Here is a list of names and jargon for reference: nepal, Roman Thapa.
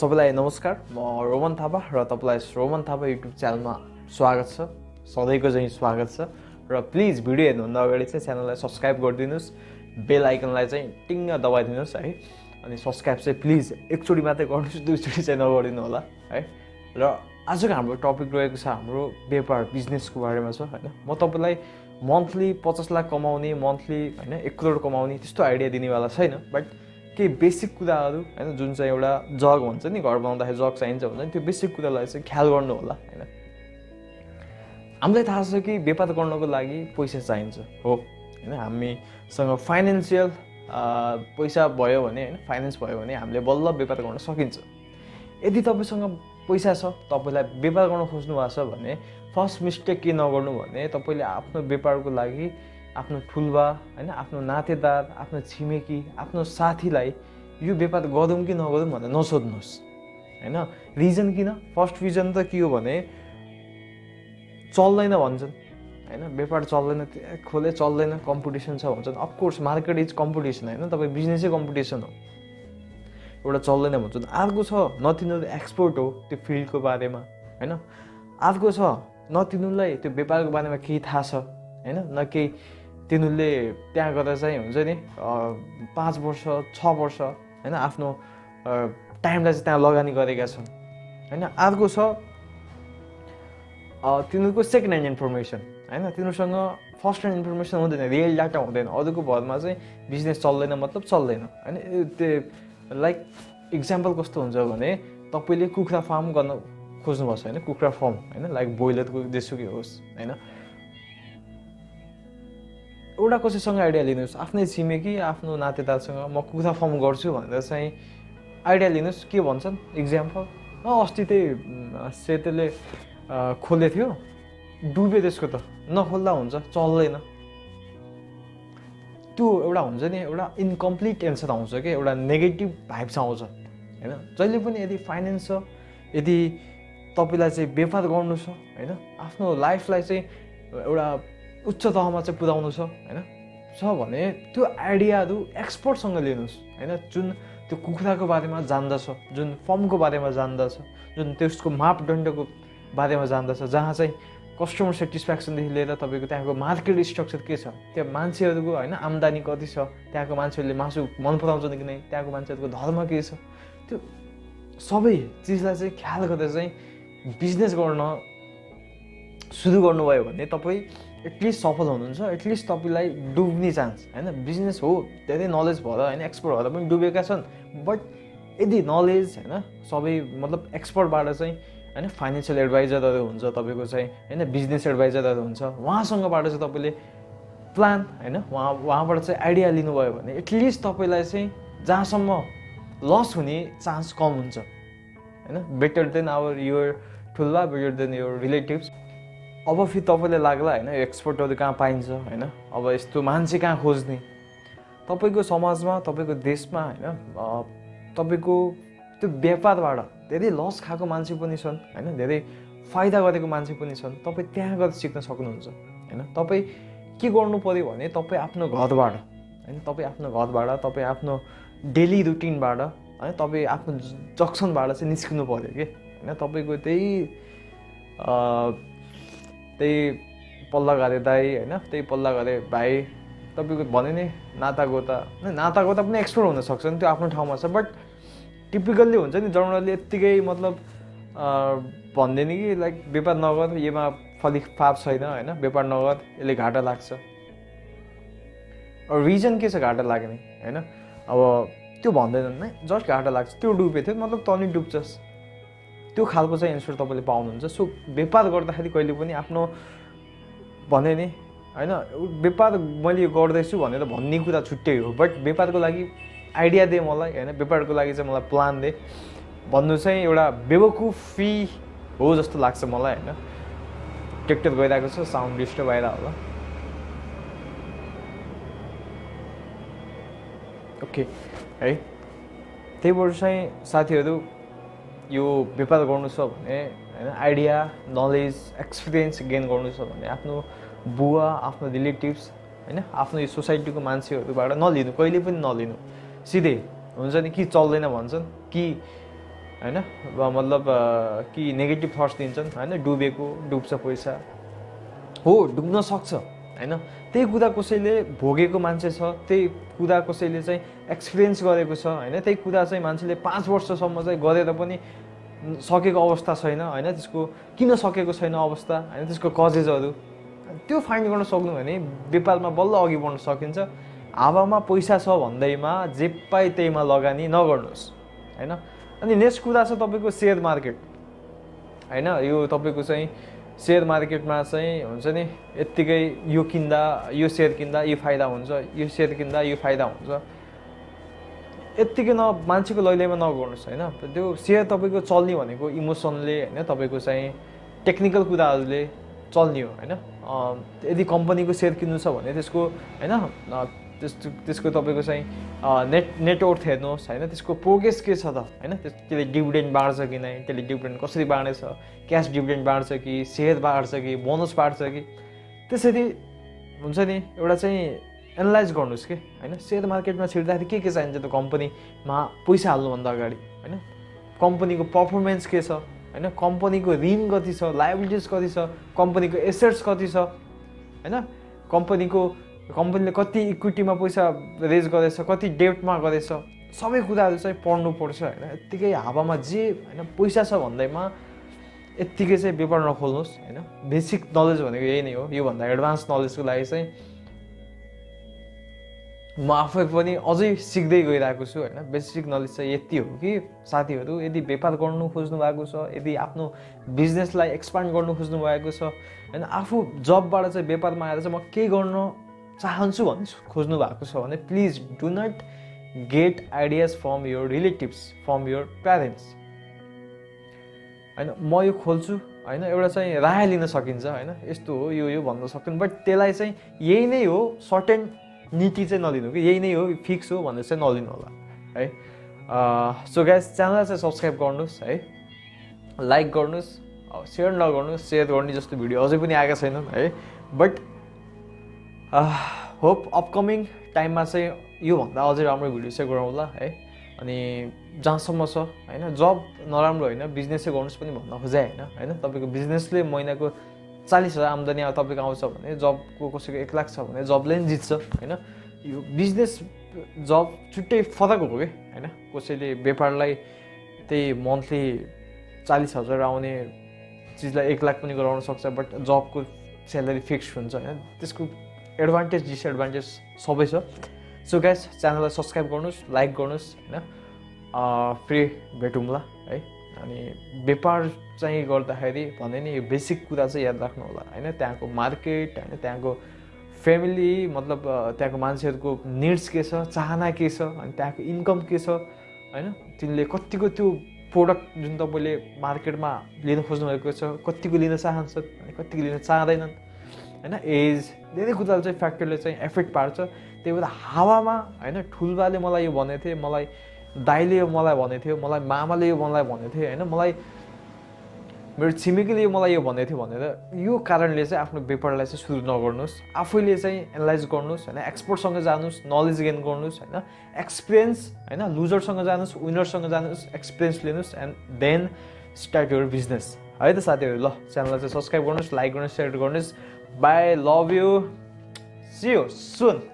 सबैलाई नमस्कार, म रोमन थापा र तपाईलाई रोमन थापा युट्युब च्यानलमा स्वागत छ। सधैँको चाहिँ स्वागत छ र प्लिज भिडियो हेर्नुभन्दा अगाडि चाहिँ च्यानललाई सब्स्क्राइब गरिदिनुस्, बेल आइकनलाई चाहिँ टिङ्ग दबाइदिनुस् है। अनि सब्स्क्राइब चाहिँ प्लिज एकचोटि मात्रै गर्नुहोस्, दुईचोटि चाहिँ नगरिदिनु होला है। र आजको हाम्रो टपिक रहेको छ हाम्रो व्यापार बिजनेसको बारेमा छ हैन। म तपाईलाई मन्थली 50 लाख कमाउने, मन्थली हैन 1 करोड कमाउने त्यस्तो आइडिया दिनेवाला छैन, बट केही बेसिक कुराहरू हैन जुन चाहिँ एउटा जग हुन्छ नि, घर बनाउँदाखेरि जग चाहिन्छ हुन्छ नि, त्यो बेसिक कुरालाई चाहिँ ख्याल गर्नु होला हैन। हामीलाई थाहा छ कि व्यापार गर्नको लागि पैसा चाहिन्छ हो हैन। हामीसँग फाइनेन्शियल पैसा भयो भने हैन, फाइनेन्स भयो भने हामीले बल्ल व्यापार गर्न सकिन्छ। यदि तपाईसँग पैसा छ, तपाईलाई व्यापार गर्न खोज्नु भएको छ भने फर्स्ट मिस्टेक के नगर्नु भने तपाईले आफ्नो व्यापारको लागि आफ्नो ठुलबा हैन, आफ्नो नातेदार, आफ्नो छिमेकी, आफ्नो साथीलाई यो व्यापार गरौँ कि नगरौँ भनेर नसोध्नुहोस् हैन। रिजन किन? फर्स्ट रिजन त के हो भने चल्दैन भन्छन् हैन, व्यापार चल्दैन, खोले चल्दैन, कम्पिटिसन छ भन्छन्। अफकोर्स मार्केट इज कम्पिटिसन हैन, तपाईँ बिजनेसै कम्पिटिसन हो। एउटा चल्दैन भन्छन्, अर्को छ नतिनीहरू एक्सपर्ट हो त्यो फिल्डको बारेमा हैन, अर्को छ नतिनीहरूलाई त्यो व्यापारको बारेमा केही थाहा छ हैन, न केही तिनीहरूले त्यहाँ गएर चाहिँ हुन्छ नि 5 वर्ष 6 वर्ष हैन आफ्नो टाइमलाई चाहिँ त्यहाँ लगानी गरेका छन् हैन। अर्को छ तिनीहरूको सेकेन्ड ह्यान्ड इन्फर्मेसन हैन, तिनीहरूसँग फर्स्ट ह्यान्ड इन्फर्मेसन हुँदैन, रियल डाटा हुँदैन, अरूको भरमा चाहिँ बिजनेस चल्दैन मतलब चल्दैन हैन। त्यो लाइक इक्जाम्पल कस्तो हुन्छ भने तपाईँले कुखुरा फार्म गर्न खोज्नुभएको छ हैन, कुखुरा फार्म हैन, लाइक ब्रोइलरको जेसुकै होस् हैन। एउटा कसैसँग आइडिया लिनुहोस्, आफ्नै छिमेकी, आफ्नो नातेदारसँग म कुखुरा फार्म गर्छु भनेर चाहिँ आइडिया लिनुहोस्, के भन्छन्? इक्जाम्पल, अस्ति त्यही सेतेले खोले थियो, डुब्यो, त्यसको त नखोल्दा हुन्छ, चल्दैन। त्यो एउटा हुन्छ नि, एउटा इन्कम्प्लिट एन्सर आउँछ कि, एउटा नेगेटिभ भाइब्स आउँछ हैन। जहिले पनि यदि फाइनेन्स छ, यदि तपाईँलाई चाहिँ व्यापार गर्नु छ हैन, आफ्नो लाइफलाई चाहिँ एउटा उच्च तहमा चाहिँ पुर्याउनु छ हैन, छ भने त्यो आइडियाहरू एक्सपर्टसँग लिनुहोस् हैन, जुन त्यो कुखुराको बारेमा जान्दछ, जुन फर्मको बारेमा जान्दछ, जुन त्यसको मापदण्डको बारेमा जान्दछ, जहाँ चाहिँ कस्टमर सेटिस्फ्याक्सनदेखि लिएर तपाईँको त्यहाँको मार्केट स्ट्रक्चर के छ, त्यहाँ मान्छेहरूको हैन आम्दानी कति छ, त्यहाँको मान्छेहरूले मासु मन पराउँछन् कि नै, त्यहाँको मान्छेहरूको धर्म के छ, त्यो सबै चिजलाई चाहिँ ख्याल गरेर चाहिँ बिजनेस गर्न सुरु गर्नुभयो भने तपाईँ एटलिस्ट सफल हुनुहुन्छ, एटलिस्ट तपाईलाई डुब्ने चान्स हैन। बिजनेस हो, धेरै नलेज भएर हैन, एक्सपर्ट भएर पनि डुबेका छन्, बट यदि नलेज हैन सबै मतलब एक्सपर्टबाट चाहिँ हैन, फाइनेन्सियल एडभाइजरहरू हुन्छ तपाईँको चाहिँ हैन, बिजनेस एडभाइजरहरू हुन्छ, उहाँसँगबाट चाहिँ तपाईँले प्लान हैन, उहाँबाट चाहिँ आइडिया लिनुभयो भने एटलिस्ट तपाईँलाई चाहिँ जहाँसम्म लस हुने चान्स कम हुन्छ हैन। बेटर देन आवर योर ठुल्बा, बेटर देन योर रिलेटिभ्स। अब फेरि तपाईलाई लाग्ला हैन, एक्सपर्टहरू कहाँ पाइन्छ हैन, अब यस्तो मान्छे कहाँ खोज्ने? तपाईको समाजमा, तपाईको देशमा हैन, तपाईको त्यो व्यापारबाट धेरै लस खाएको मान्छे पनि छन् हैन, धेरै फाइदा गरेको मान्छे पनि छन्। तपाई त्यहाँ गएर सिक्न सक्नुहुन्छ हैन। तपाई के गर्नु पर्यो भने तपाई आफ्नो घरबाट हैन, तपाई आफ्नो घरबाट, तपाई आफ्नो डेली रुटिनबाट हैन, तपाई आफ्नो जक्सनबाट चाहिँ निस्किनु पर्यो के हैन। तपाईको त्यही पल्ला गरे दाई हैन, त्यही पल्ला गरे भाइ, तपाईँको भने नै नातागोता, नातागोता पनि एक्सपर्ट हुनसक्छ नि, त्यो आफ्नो ठाउँमा छ। बट टिपिकल्ली हुन्छ नि जनरली यत्तिकै मतलब भन्दैन कि लाइक व्यापार नगर, यसमा फलि फाप छैन हैन, व्यापार नगर, यसले घाटा लाग्छ। अब रिजन के छ घाटा लाग्ने हैन, अब त्यो भन्दैनन् है, जस्ट घाटा लाग्छ, त्यो डुबे थियो मतलब तनी डुब्छस्, त्यो खालको चाहिँ एन्सर तपाईँले पाउनुहुन्छ। सो व्यापार गर्दाखेरि कहिले पनि आफ्नो भने नि हैन, व्यापार मैले यो गर्दैछु भनेर भन्ने कुरा छुट्टै हो, बट व्यापारको लागि आइडिया दे मलाई हैन, व्यापारको लागि चाहिँ मलाई प्लान दे भन्नु चाहिँ एउटा बेवकुफी हो जस्तो लाग्छ मलाई हैन। ट्र्याक्टर गइरहेको छ, साउन्ड डिस्टर्ब भएर होला। ओके है, त्यही भएर चाहिँ साथीहरू यो व्यापार गर्नु छ भने हैन, आइडिया, नलेज, एक्सपिरियन्स गेन गर्नु छ भने आफ्नो बुवा, आफ्नो रिलेटिभ्स हैन, आफ्नो यो सोसाइटीको मान्छेहरूबाट नलिनु, कहिले पनि नलिनु। सिधै हुन्छ नि कि चल्दैन भन्छन्, कि है ना, मतलब कि नेगेटिव थट्स दिन्छन् हैन, डुबेको डुब्छ पैसा हो, डुब्न सक्छ हैन। त्यही कुरा कसैले भोगेको मान्छे छ, त्यही कुरा कसैले चाहिँ एक्सपिरियन्स गरेको छ हैन, त्यही कुरा चाहिँ मान्छेले 5 वर्षसम्म चाहिँ गरेर पनि सकेको अवस्था छैन हैन, त्यसको किन सकेको छैन अवस्था हैन, त्यसको कजेजहरु त्यो फाइन्ड गर्न सक्नु भने नेपालमा बल्ल अघि बढ्न सकिन्छ। हावामा पैसा छ भन्दैमा जे पाए त्यहीमा लगानी नगर्नुस् हैन। अनि नेक्स्ट कुरा छ तपाईको शेयर मार्केट हैन, यो तपाईको चाहिँ शेयर मार्केटमा चाहिँ हुन्छ नि यतिकै यो किन्दा यो शेयर किन्दा यो फाइदा हुन्छ, यो शेयर किन्दा यो फाइदा हुन्छ, यतिकै न मान्छेको लैलैमा नगर्नुस् हैन। त्यो शेयर तपाईको चल्ने भनेको इमोसनले हैन, तपाईको चाहिँ टेक्निकल कुराहरुले चल्ने हो हैन। यदि कम्पनीको शेयर किन्नु छ भने त्यसको हैन त्यसको तपाईको चाहिँ नेटवर्थ हेर्नुस् हैन, त्यसको प्रोग्रेस के छ त हैन, त्यसले डिभिडेन्ड बाड्छ कि नै, त्यसले डिभिडेन्ड कसरी बाड्छ, क्याश डिभिडेन्ड बाड्छ कि शेयर बाड्छ कि बोनस बाड्छ कि, त्यसरी हुन्छ नि एउटा चाहिँ एनालाइज गर्नुस् के हैन। शेयर मार्केटमा छिर्दाखेरि के चाहिन्छ त, कम्पनीमा पैसा हाल्नु भन्दा अगाडि हैन कम्पनीको पर्फर्मेन्स के छ हैन, कम्पनीको ऋण कति छ, लायबिलिटिज कति छ, कम्पनीको एसेट्स कति छ हैन, कम्पनीले कति इक्विटीमा पैसा रेज गरेछ, कति डेब्टमा गरेछ, सबै कुराहरु चाहिँ पढ्नु पर्छ हैन। यतिकै हावामा जे हैन पैसा छ भन्दैमा यतिकै चाहिँ व्यापार नखोल्नुस् हैन। बेसिक नलेज भनेको यही नै हो, यो भन्दा एडभान्स नलेजको लागि चाहिँ म आफै पनि अझै सिक्दै गइरहेको छु हैन। बेसिक नलेज चाहिँ यति हो कि साथीहरु, यदि व्यापार गर्नु खोज्नु भएको छ, यदि आफ्नो बिजनेसलाई एक्सपान्ड गर्नु खोज्नु भएको छ हैन, आफू जबबाट चाहिँ व्यापारमा आएर चाहिँ म के गर्न चाहन्छु भन्ने खोज्नु भएको छ भने please do not get ideas from your relatives, from your parents हैन। म यो खोल्छु हैन, एउटा चाहिँ राय लिन सकिन्छ हैन, यस्तो हो यो भन्न सक्दैन, बट त्यसलाई चाहिँ यही नै हो, सर्टेन नीति चाहिँ नलिनु कि यही नै हो फिक्स हो भनेर चाहिँ नलिनु होला है। सो गाइस, च्यानललाई चाहिँ सब्स्क्राइब गर्नुस् है, लाइक गर्नुस्, सेयर नगर्नुस्, सेयर गर्ने जस्तो भिडियो अझै पनि आएको छैन है, बट होप अपकमिङ टाइममा चाहिँ योभन्दा अझै राम्रो भिडियो चाहिँ गरौँला है। अनि जहाँसम्म छ हैन, जब नराम्रो हैन बिजनेसै गर्नुस् पनि भन्न खोजेँ हैन हैन। तपाईको बिजनेसले महिनाको 40,000 आम्दानी तपाईको आउँछ भने, जबको कसैको 1 लाख छ भने जबले नि जित्छ हैन। यो बिजनेस जब छुट्टै फरक हो के हैन। कसैले व्यापारलाई त्यही मन्थली 40,000 आउने चीजलाई 1 लाख पनि गराउन सक्छ, बट जबको स्यालेरी फिक्स हुन्छ हैन, त्यसको एडभान्टेज डिसएडभान्टेज सबै छ। सो गाइस, च्यानललाई सब्स्क्राइब गर्नुस्, लाइक गर्नुस् हैन, फेरि भेटौँला है। अनि व्यापार चाहिँ गर्दाखेरि भने नि यो बेसिक कुरा चाहिँ याद राख्नु होला हैन, त्यहाँको मार्केट हैन, त्यहाँको फ्यामिली मतलब त्यहाँको मान्छेहरुको निड्स के छ, चाहना के छ, अनि त्यहाँको इन्कम के छ हैन, तिनीले कतिको त्यो प्रोडक्ट जुन तपाईले मार्केटमा लिन खोज्नु भएको छ कतिको लिन चाहन्छन्, अनि कतिको लिन चाहदैनन् हैन। एज धेरै कुराले चाहिँ फ्याक्टरले चाहिँ एफेक्ट पार्छ। त्यही भएर हावामा हैन, ठुलबाले मलाई यो भनेको थिए, मलाई दाइले यो मलाई भनेको थियो, मलाई मामाले यो मलाई भनेको थियो हैन, मलाई मेरो छिमेकीले यो मलाई यो भनेको थियो भनेर यो कारणले चाहिँ आफ्नो व्यापारलाई चाहिँ सुरु नगर्नुस्। आफैले चाहिँ एनालाइज गर्नुस् हैन, एक्सपर्टसँग जानुस्, नलेज गेन गर्नुस् हैन, एक्सपिरियन्स हैन, लुजरसँग जानुस्, विनरसँग जानुस्, एक्सपिरियन्स लिनुस् and then start your business है त साथीहरु। ल, च्यानललाई चाहिँ सब्स्क्राइब गर्नुस्, लाइक गर्नुस्, सेयर गर्नुस्। Bye, love you. See you soon.